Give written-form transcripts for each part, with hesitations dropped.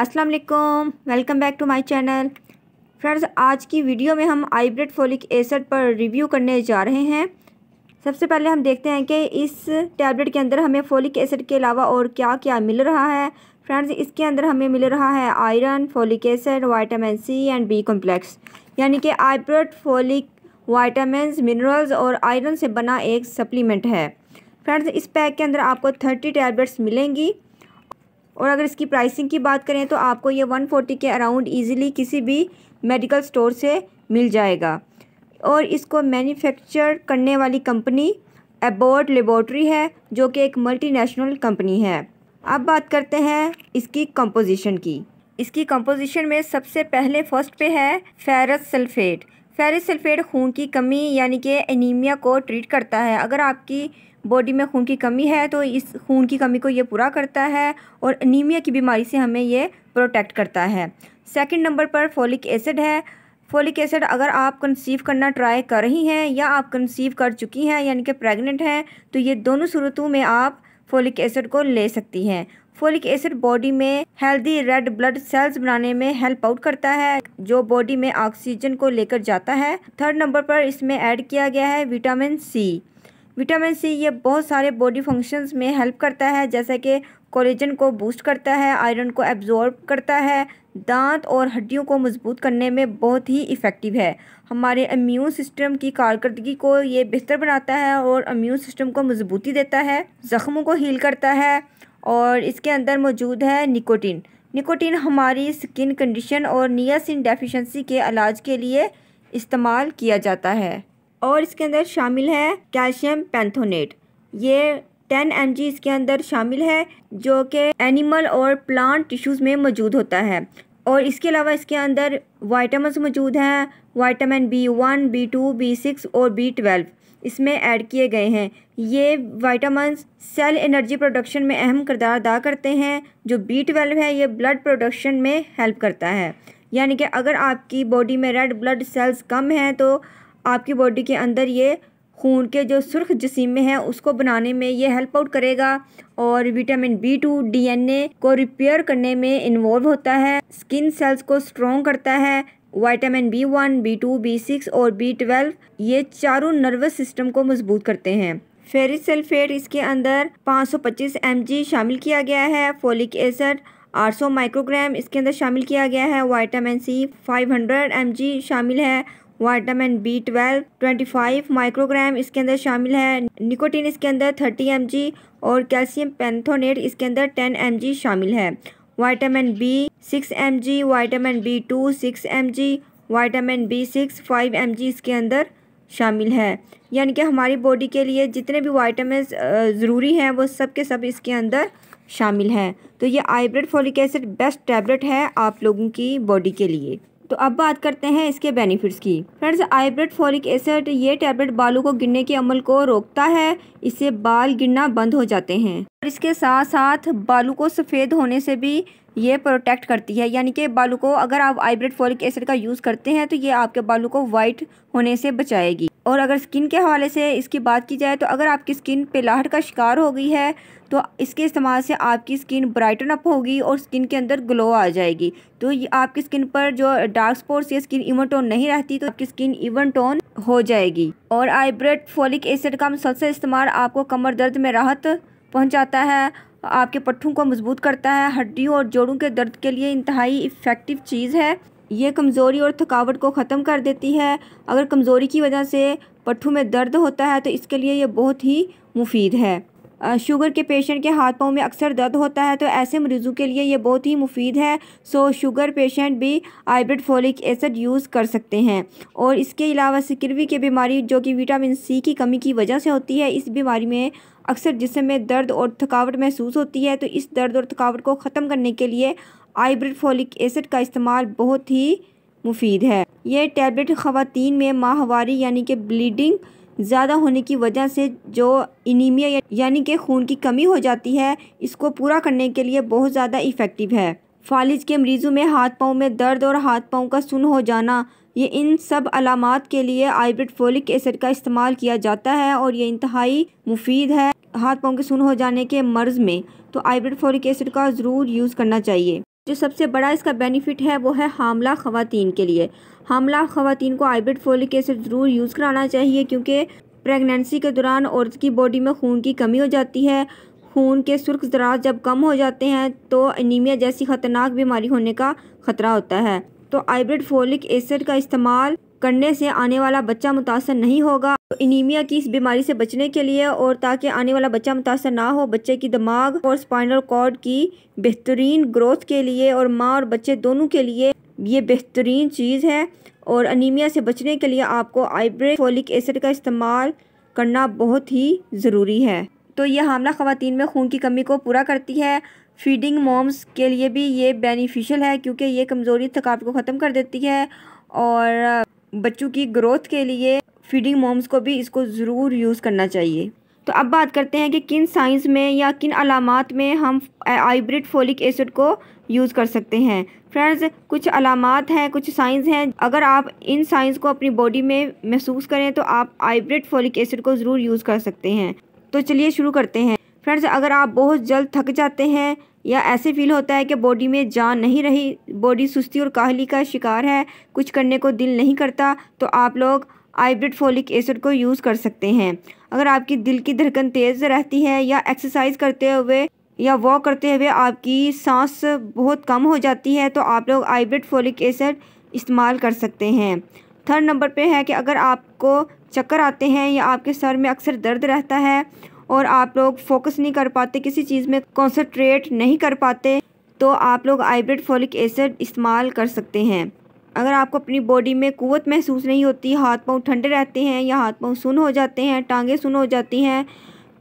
अस्सलाम वालेकुम, welcome back to my channel friends. आज की वीडियो में हम आइब्रेट फोलिक एसिड पर रिव्यू करने जा रहे हैं। सबसे पहले हम देखते हैं कि इस टैबलेट के अंदर हमें फोलिक एसिड के अलावा और क्या क्या मिल रहा है। फ्रेंड्स, इसके अंदर हमें मिल रहा है iron, folic acid, vitamin C and B complex, यानी कि आइब्रेट फोलिक वाइटामिन, मिनरल्स और आयरन से बना एक सप्लीमेंट है। फ्रेंड्स, इस पैक के अंदर आपको 30 टैबलेट्स मिलेंगी और अगर इसकी प्राइसिंग की बात करें तो आपको ये 140 के अराउंड इजीली किसी भी मेडिकल स्टोर से मिल जाएगा। और इसको मैन्युफैक्चर करने वाली कंपनी एबॉट लेबॉर्टरी है, जो कि एक मल्टीनेशनल कंपनी है। अब बात करते हैं इसकी कंपोजिशन की। इसकी कंपोजिशन में सबसे पहले फर्स्ट पे है फेरस सल्फेट। फेरस सल्फेट खून की कमी यानी कि एनीमिया को ट्रीट करता है। अगर आपकी बॉडी में खून की कमी है तो इस खून की कमी को ये पूरा करता है और एनीमिया की बीमारी से हमें ये प्रोटेक्ट करता है। सेकंड नंबर पर फोलिक एसिड है। फोलिक एसिड अगर आप कंसीव करना ट्राई कर रही हैं या आप कंसीव कर चुकी हैं यानी कि प्रेग्नेंट हैं, तो ये दोनों सूरतों में आप फोलिक एसिड को ले सकती हैं। फोलिक एसिड बॉडी में हेल्दी रेड ब्लड सेल्स बनाने में हेल्प आउट करता है, जो बॉडी में ऑक्सीजन को लेकर जाता है। थर्ड नंबर पर इसमें ऐड किया गया है विटामिन सी। विटामिन सी ये बहुत सारे बॉडी फंक्शंस में हेल्प करता है, जैसे कि कोलेजन को बूस्ट करता है, आयरन को एब्जॉर्ब करता है, दांत और हड्डियों को मजबूत करने में बहुत ही इफ़ेक्टिव है। हमारे इम्यून सिस्टम की कारकर्दगी को ये बेहतर बनाता है और इम्यून सिस्टम को मजबूती देता है, ज़ख्मों को हील करता है। और इसके अंदर मौजूद है निकोटीन। निकोटीन हमारी स्किन कंडीशन और नियासिन डेफिशिएंसी के इलाज के लिए इस्तेमाल किया जाता है। और इसके अंदर शामिल है कैल्शियम पेंथोनेट। ये 10 mg इसके अंदर शामिल है, जो कि एनिमल और प्लांट टिश्यूज़ में मौजूद होता है। और इसके अलावा इसके अंदर वाइटामिन मौजूद हैं, वाइटामिन B1, B2, B6 और B12 इसमें ऐड किए गए हैं। ये वाइटामिन सेल एनर्जी प्रोडक्शन में अहम किरदार अदा करते हैं। जो B12 है ये ब्लड प्रोडक्शन में हेल्प करता है, यानी कि अगर आपकी बॉडी में रेड ब्लड सेल्स कम हैं तो आपकी बॉडी के अंदर ये खून के जो सुर्ख जसीमे हैं उसको बनाने में ये हेल्प आउट करेगा। और विटामिन B2 DNA को रिपेयर करने में इन्वॉल्व होता है, स्किन सेल्स को स्ट्रॉन्ग करता है। विटामिन B1, B2, B6 और B12 ये चारों नर्वस सिस्टम को मजबूत करते हैं। फेरिक सल्फेट इसके अंदर 525 mg शामिल किया गया है। फोलिक एसिड 800 माइक्रोग्राम इसके अंदर शामिल किया गया है। विटामिन सी 500 mg शामिल है। विटामिन B12 25 माइक्रोग्राम इसके अंदर शामिल है। निकोटीन इसके अंदर 30 mg और कैल्शियम पेंथोनेट इसके अंदर 10 mg शामिल है। Vitamin B6 mg, vitamin B2 6 mg, vitamin B6 5 mg इसके अंदर शामिल है। यानी कि हमारी बॉडी के लिए जितने भी विटामिन ज़रूरी हैं वो सब के सब इसके अंदर शामिल हैं। तो ये आइब्रेट फोलिक एसिड बेस्ट टैबलेट है आप लोगों की बॉडी के लिए। तो अब बात करते हैं इसके बेनिफिट्स की। फ्रेंड्स, आइब्रेट फोलिक एसिड ये टैबलेट बालों को गिरने के अमल को रोकता है, इससे बाल गिरना बंद हो जाते हैं। और इसके साथ साथ बालों को सफ़ेद होने से भी ये प्रोटेक्ट करती है, यानी कि बालों को अगर आप आइब्रेट फोलिक एसिड का यूज़ करते हैं तो ये आपके बालों को वाइट होने से बचाएगी। और अगर स्किन के हवाले से इसकी बात की जाए तो अगर आपकी स्किन पिलाहट का शिकार हो गई है तो इसके इस्तेमाल से आपकी स्किन ब्राइटन अप होगी और स्किन के अंदर ग्लो आ जाएगी। तो ये आपकी स्किन पर जो डार्क स्पॉट्स या स्किन इवन टोन नहीं रहती तो आपकी स्किन इवन टोन हो जाएगी। और आइब्रेट फोलिक एसिड का मुसलसल इस्तेमाल आपको कमर दर्द में राहत पहुँचाता है, आपके पट्ठों को मजबूत करता है, हड्डियों और जोड़ों के दर्द के लिए इंतहाई इफ़ेक्टिव चीज़ है। ये कमज़ोरी और थकावट को ख़त्म कर देती है। अगर कमज़ोरी की वजह से पट्ठों में दर्द होता है तो इसके लिए ये बहुत ही मुफीद है। शुगर के पेशेंट के हाथ पाँव में अक्सर दर्द होता है तो ऐसे मरीज़ों के लिए ये बहुत ही मुफीद है। सो शुगर पेशेंट भी आइब्रेट फोलिक एसिड यूज़ कर सकते हैं। और इसके अलावा सिकरवी की बीमारी, जो कि विटामिन सी की कमी की वजह से होती है, इस बीमारी में अक्सर जिस्म में दर्द और थकावट महसूस होती है, तो इस दर्द और थकावट को ख़त्म करने के लिए आइब्रेट फोलिक एसिड का इस्तेमाल बहुत ही मुफीद है। यह टैबलेट ख़वातीन में माहवारी यानी कि ब्लीडिंग ज़्यादा होने की वजह से जो एनीमिया यानी कि खून की कमी हो जाती है, इसको पूरा करने के लिए बहुत ज़्यादा इफ़ेक्टिव है। फालिज के मरीज़ों में हाथ पाँव में दर्द और हाथ पाँव का सुन्न हो जाना, ये इन सब अलामात के लिए आइब्रेट फोलिक एसिड का इस्तेमाल किया जाता है और ये इंतहाई मुफीद है। हाथ पाँव के सुन्न हो जाने के मर्ज़ में तो आइब्रेट फोलिक एसिड का ज़रूर यूज़ करना चाहिए। जो सबसे बड़ा इसका बेनिफिट है वो है हामला ख़वातीन के लिए। हामला ख़वातीन को आइब्रेट फोलिक एसिड ज़रूर यूज़ कराना चाहिए क्योंकि प्रेगनेंसी के दौरान औरत की बॉडी में खून की कमी हो जाती है। खून के सुर्ख ज़रात जब कम हो जाते हैं तो एनीमिया जैसी ख़तरनाक बीमारी होने का ख़तरा होता है। तो आइब्रेट फोलिक एसिड का इस्तेमाल करने से आने वाला बच्चा मुतासर नहीं होगा। तो एनीमिया की इस बीमारी से बचने के लिए और ताकि आने वाला बच्चा मुतासर ना हो, बच्चे की दिमाग और स्पाइनल कॉर्ड की बेहतरीन ग्रोथ के लिए और माँ और बच्चे दोनों के लिए ये बेहतरीन चीज़ है। और एनीमिया से बचने के लिए आपको आइब्रेट फोलिक एसिड का इस्तेमाल करना बहुत ही ज़रूरी है। तो यह हामला ख़वातीन में खून की कमी को पूरा करती है। फीडिंग मॉम्स के लिए भी ये बेनिफिशियल है क्योंकि ये कमज़ोरी थकावट को ख़त्म कर देती है। और बच्चों की ग्रोथ के लिए फीडिंग मॉम्स को भी इसको ज़रूर यूज़ करना चाहिए। तो अब बात करते हैं कि किन साइंस में या किन अलामात में हम आइब्रेट फोलिक एसिड को यूज़ कर सकते हैं। फ्रेंड्स, कुछ अलामात हैं, कुछ साइंस हैं। अगर आप इन साइंस को अपनी बॉडी में महसूस करें तो आप आइब्रेट फोलिक एसिड को ज़रूर यूज़ कर सकते हैं। तो चलिए शुरू करते हैं। फ्रेंड्स, अगर आप बहुत जल्द थक जाते हैं या ऐसे फील होता है कि बॉडी में जान नहीं रही, बॉडी सुस्ती और काहली का शिकार है, कुछ करने को दिल नहीं करता, तो आप लोग आइब्रेट फोलिक एसिड को यूज़ कर सकते हैं। अगर आपकी दिल की धड़कन तेज़ रहती है या एक्सरसाइज करते हुए या वॉक करते हुए आपकी सांस बहुत कम हो जाती है तो आप लोग आइब्रेट फोलिक एसिड इस्तेमाल कर सकते हैं। थर्ड नंबर पे है कि अगर आपको चक्कर आते हैं या आपके सर में अक्सर दर्द रहता है और आप लोग फोकस नहीं कर पाते, किसी चीज़ में कंसंट्रेट नहीं कर पाते, तो आप लोग आइब्रेट फोलिक एसिड इस्तेमाल कर सकते हैं। अगर आपको अपनी बॉडी में कुव्वत महसूस नहीं होती, हाथ पांव ठंडे रहते हैं या हाथ पांव सुन्न हो जाते हैं, टांगें सुन्न हो जाती हैं,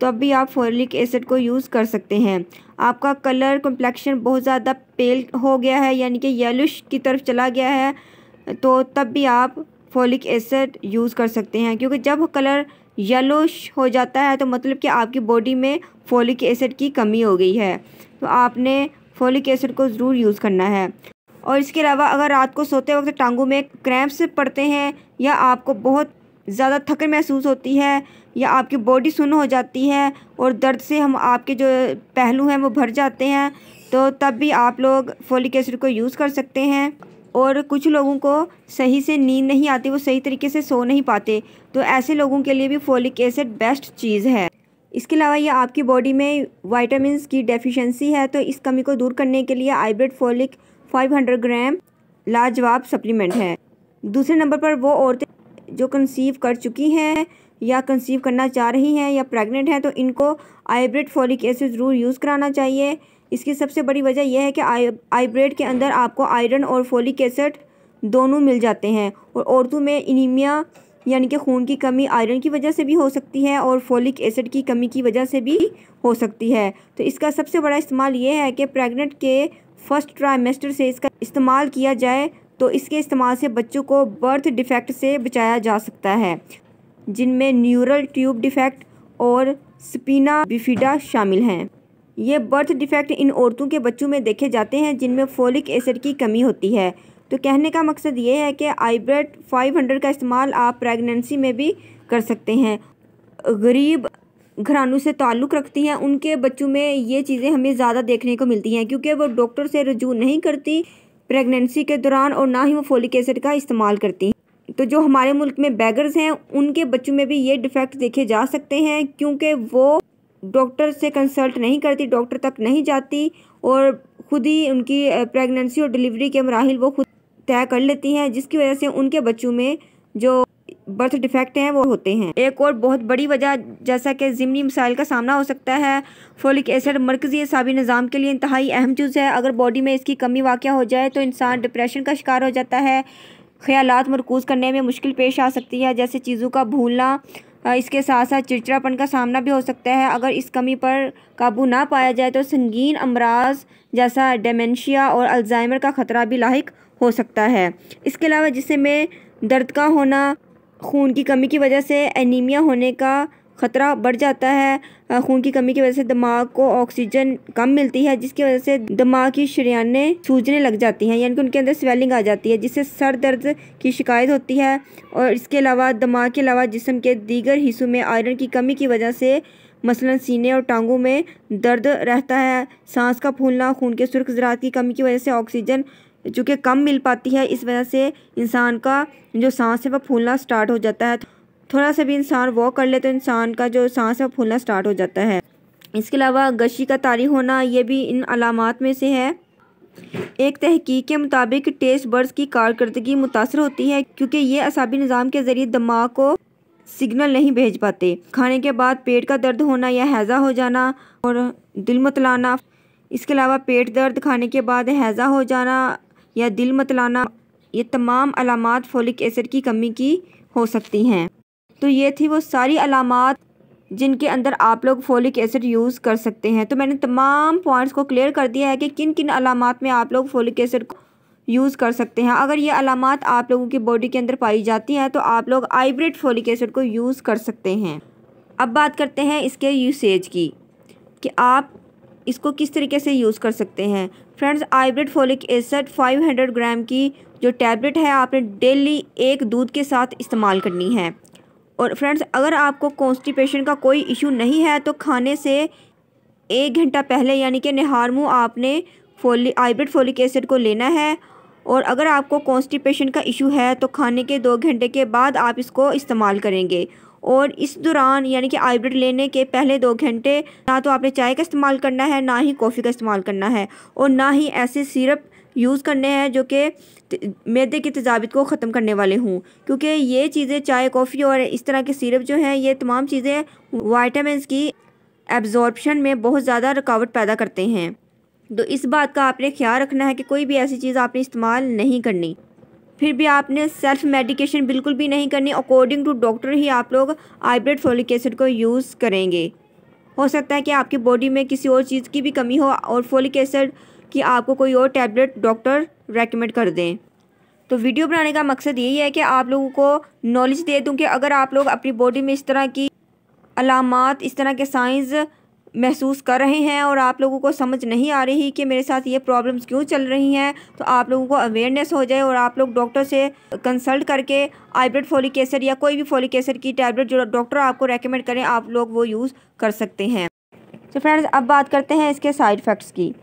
तब भी आप फोलिक एसिड को यूज़ कर सकते हैं। आपका कलर कम्प्लेक्शन बहुत ज़्यादा पेल हो गया है यानी कि येलोश की तरफ चला गया है, तो तब भी आप फोलिक एसिड यूज़ कर सकते हैं क्योंकि जब कलर येलोश हो जाता है तो मतलब कि आपकी बॉडी में फोलिक एसिड की कमी हो गई है। तो आपने फोलिक एसिड को ज़रूर यूज़ करना है। और इसके अलावा अगर रात को सोते वक्त टांगों में क्रैम्प्स पड़ते हैं या आपको बहुत ज़्यादा थकन महसूस होती है या आपकी बॉडी सुन्न हो जाती है और दर्द से हम आपके जो पहलू हैं वो भर जाते हैं, तो तब भी आप लोग फोलिक एसिड को यूज़ कर सकते हैं। और कुछ लोगों को सही से नींद नहीं आती, वो सही तरीके से सो नहीं पाते, तो ऐसे लोगों के लिए भी फोलिक एसिड बेस्ट चीज़ है। इसके अलावा यह आपकी बॉडी में विटामिन की डेफिशिएंसी है, तो इस कमी को दूर करने के लिए आइब्रेट फोलिक 500 ग्राम लाजवाब सप्लीमेंट है। दूसरे नंबर पर वो औरतें जो कंसीव कर चुकी हैं या कंसीव करना चाह रही हैं या प्रेग्नेंट हैं, तो इनको आइब्रेट फोलिक एसिड ज़रूर यूज़ कराना चाहिए। इसकी सबसे बड़ी वजह यह है कि आइब्रेट के अंदर आपको आयरन और फोलिक एसिड दोनों मिल जाते हैं। और औरतों में एनीमिया यानी कि खून की कमी आयरन की वजह से भी हो सकती है और फोलिक एसिड की कमी की वजह से भी हो सकती है। तो इसका सबसे बड़ा इस्तेमाल यह है कि प्रेग्नेंट के फर्स्ट ट्राइमेस्टर से इसका इस्तेमाल किया जाए, तो इसके इस्तेमाल से बच्चों को बर्थ डिफेक्ट से बचाया जा सकता है जिनमें न्यूरल ट्यूब डिफेक्ट और स्पीना बिफिडा शामिल हैं। ये बर्थ डिफेक्ट इन औरतों के बच्चों में देखे जाते हैं जिनमें फोलिक एसिड की कमी होती है। तो कहने का मकसद ये है कि आइब्रेट 500 का इस्तेमाल आप प्रेगनेंसी में भी कर सकते हैं। गरीब घरानों से ताल्लुक़ रखती हैं, उनके बच्चों में ये चीज़ें हमें ज़्यादा देखने को मिलती हैं क्योंकि वो डॉक्टर से रजू नहीं करती प्रेगनेंसी के दौरान और ना ही वो फोलिक एसिड का इस्तेमाल करती हैं। तो जो हमारे मुल्क में बैगर्स हैं उनके बच्चों में भी ये डिफेक्ट देखे जा सकते हैं क्योंकि वो डॉक्टर से कंसल्ट नहीं करती, डॉक्टर तक नहीं जाती और ख़ुद ही उनकी प्रेगनेंसी और डिलीवरी के मराहिल वो खुद तय कर लेती हैं, जिसकी वजह से उनके बच्चों में जो बर्थ डिफेक्ट हैं वो होते हैं। एक और बहुत बड़ी वजह जैसा कि ज़िम्नी मसाइल का सामना हो सकता है, फोलिक एसिड मरकज़ी असाबी निज़ाम के लिए इंतहाई अहम चीज़ है। अगर बॉडी में इसकी कमी वाक़या हो जाए तो इंसान डिप्रेशन का शिकार हो जाता है, ख्यालात मरकूज़ करने में मुश्किल पेश आ सकती है जैसे चीज़ों का भूलना, इसके साथ साथ चिड़चिड़ापन का सामना भी हो सकता है। अगर इस कमी पर काबू ना पाया जाए तो संगीन अमराज जैसा डेमेंशिया और अल्जाइमर का ख़तरा भी लाहिक हो सकता है। इसके अलावा जिसम में दर्द का होना, खून की कमी की वजह से एनीमिया होने का ख़तरा बढ़ जाता है। खून की कमी की वजह से दिमाग को ऑक्सीजन कम मिलती है जिसकी वजह से दिमाग की शरीयानें सूजने लग जाती हैं यानी कि उनके अंदर स्वेलिंग आ जाती है जिससे सर दर्द की शिकायत होती है। और इसके अलावा दिमाग के अलावा जिस्म के दीगर हिस्सों में आयरन की कमी की वजह से मसलन सीने और टांगों में दर्द रहता है, सांस का फूलना, खून के सुर्ख, ज़रात की कमी की वजह से ऑक्सीजन चूँकि कम मिल पाती है, इस वजह से इंसान का जो सांस है वह फूलना स्टार्ट हो जाता है। थोड़ा सा भी इंसान वॉक कर ले तो इंसान का जो सांस है वह फूलना स्टार्ट हो जाता है। इसके अलावा गशी का तारी होना ये भी इन अलामात में से है। एक तहकीक के मुताबिक टेस्ट बर्ड्स की कारकर्दगी मुतासर होती है क्योंकि ये असाबी निज़ाम के ज़रिए दिमाग को सिग्नल नहीं भेज पाते। खाने के बाद पेट का दर्द होना या हैज़ा हो जाना और दिल मतलाना, इसके अलावा पेट दर्द, खाने के बाद हैज़ा हो जाना या दिल मतलाना, ये तमाम अलामात फोलिक एसिड की कमी की हो सकती हैं। तो ये थी वो सारी अलामात जिनके अंदर आप लोग फोलिक एसिड यूज़ कर सकते हैं। तो मैंने तमाम पॉइंट्स को क्लियर कर दिया है कि किन किन अलामात में आप लोग फोलिक एसिड को यूज़ कर सकते हैं। अगर ये अलामात आप लोगों की बॉडी के अंदर पाई जाती हैं तो आप लोग आइब्रेट फोलिक एसिड को यूज़ कर सकते हैं। अब बात करते हैं इसके यूसेज की कि आप इसको किस तरीके से यूज़ कर सकते हैं। फ्रेंड्स, आइब्रेट फोलिक एसिड 500 ग्राम की जो टैबलेट है आपने डेली एक दूध के साथ इस्तेमाल करनी है। और फ्रेंड्स, अगर आपको कॉन्स्टिपेशन का कोई इशू नहीं है तो खाने से 1 घंटा पहले यानी कि निहार मुँह आपने आइब्रेट फोलिक एसिड को लेना है। और अगर आपको कॉन्स्टिपेशन का इशू है तो खाने के 2 घंटे के बाद आप इसको इस्तेमाल करेंगे। और इस दौरान यानी कि आइब्रेट लेने के पहले 2 घंटे ना तो आपने चाय का इस्तेमाल करना है, ना ही कॉफ़ी का इस्तेमाल करना है, और ना ही ऐसे सिरप यूज़ करने हैं जो कि मैदे की तजावित को ख़त्म करने वाले हों, क्योंकि ये चीज़ें चाय, कॉफ़ी और इस तरह के सिरप जो हैं ये तमाम चीज़ें विटामिन की एब्जॉर्प्शन में बहुत ज़्यादा रुकावट पैदा करते हैं। तो इस बात का आपने ख्याल रखना है कि कोई भी ऐसी चीज़ आपने इस्तेमाल नहीं करनी। फिर भी आपने सेल्फ़ मेडिकेशन बिल्कुल भी नहीं करनी। अकॉर्डिंग टू डॉक्टर ही आप लोग आइब्रेट फोलिक एसिड को यूज़ करेंगे। हो सकता है कि आपकी बॉडी में किसी और चीज़ की भी कमी हो और फोलिक एसिड कि आपको कोई और टैबलेट डॉक्टर रेकमेंड कर दें। तो वीडियो बनाने का मकसद यही है कि आप लोगों को नॉलेज दे दूं कि अगर आप लोग अपनी बॉडी में इस तरह की अलामात, इस तरह के साइंस महसूस कर रहे हैं और आप लोगों को समझ नहीं आ रही कि मेरे साथ ये प्रॉब्लम्स क्यों चल रही हैं, तो आप लोगों को अवेयरनेस हो जाए और आप लोग डॉक्टर से कंसल्ट करके आइब्रेट फोलिक एसिड या कोई भी फोलिक एसिड की टैबलेट जो डॉक्टर आपको रेकमेंड करें आप लोग वो यूज़ कर सकते हैं। तो फ्रेंड्स, अब बात करते हैं इसके साइड इफ़ेक्ट्स की।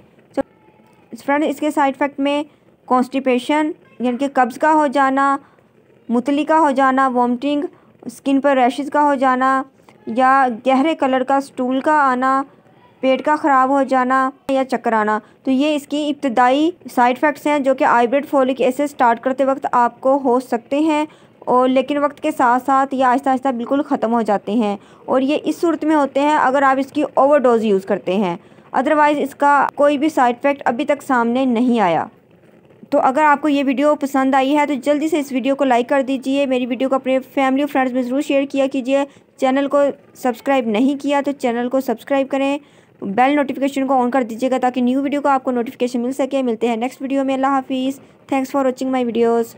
फ्रेंड्स, इसके साइड इफ़ेक्ट में कॉन्स्टिपेशन यानी कि कब्ज़ का हो जाना, मुतली का हो जाना, वॉमिटिंग, स्किन पर रैशेज़ का हो जाना या गहरे कलर का स्टूल का आना, पेट का ख़राब हो जाना या चक्कर आना, तो ये इसकी इब्तदाई साइड इफ़ेक्ट्स हैं जो कि आइब्रेट फोलिक एसिड स्टार्ट करते वक्त आपको हो सकते हैं, और लेकिन वक्त के साथ साथ ये आहिस्ता आहिस्ता बिल्कुल ख़त्म हो जाते हैं। और ये इस सूरत में होते हैं अगर आप इसकी ओवरडोज़ यूज़ करते हैं, अदरवाइज़ इसका कोई भी साइड इफ़ेक्ट अभी तक सामने नहीं आया। तो अगर आपको ये वीडियो पसंद आई है तो जल्दी से इस वीडियो को लाइक कर दीजिए, मेरी वीडियो को अपने फैमिली और फ्रेंड्स में ज़रूर शेयर किया कीजिए। चैनल को सब्सक्राइब नहीं किया तो चैनल को सब्सक्राइब करें, बेल नोटिफिकेशन को ऑन कर दीजिएगा ताकि न्यू वीडियो का आपको नोटिफिकेशन मिल सके। मिलते हैं नेक्स्ट वीडियो में। अल्लाह हाफिज़। Thanks for watching my videos.